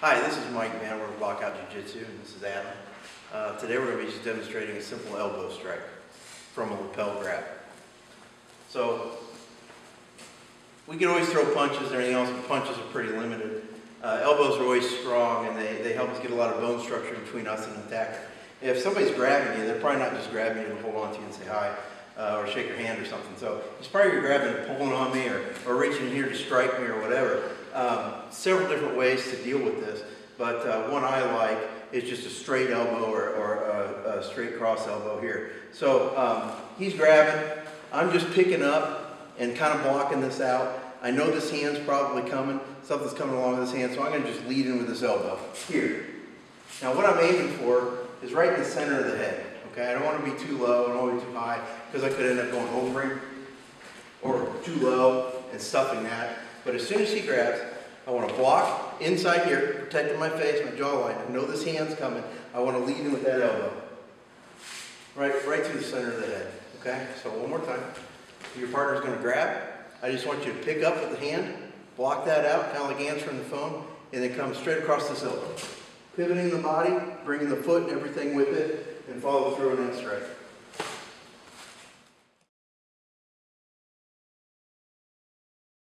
Hi, this is Mike Vanwer with Lockout Jujutsu, and this is Adam. Today we're going to be just demonstrating a simple elbow strike from a lapel grab. So, we can always throw punches and everything else, but punches are pretty limited. Elbows are always strong, and they help us get a lot of bone structure between us and the attacker. If somebody's grabbing you, they're probably not just grabbing you to hold on to you and say hi, or shake your hand or something. So, it's probably you're grabbing and pulling on me, or reaching here to strike me or whatever. Several different ways to deal with this, but one I like is just a straight elbow or a straight cross elbow here. So he's grabbing, I'm just picking up and kind of blocking this out. I know this hand's probably coming, something's coming along with this hand, so I'm going to just lead in with this elbow here. Now what I'm aiming for is right in the center of the head. Okay, I don't want to be too low, I don't want to be too high, because I could end up going over him or too low and stuffing that. But as soon as he grabs, I want to block inside here, protecting my face, my jawline. I know this hand's coming. I want to lead in with that elbow. Right through the center of the head. Okay? So one more time. Your partner's going to grab. I just want you to pick up with the hand, block that out, kind of like answering the phone, and then come straight across this elbow. Pivoting the body, bringing the foot and everything with it, and follow through on that strike.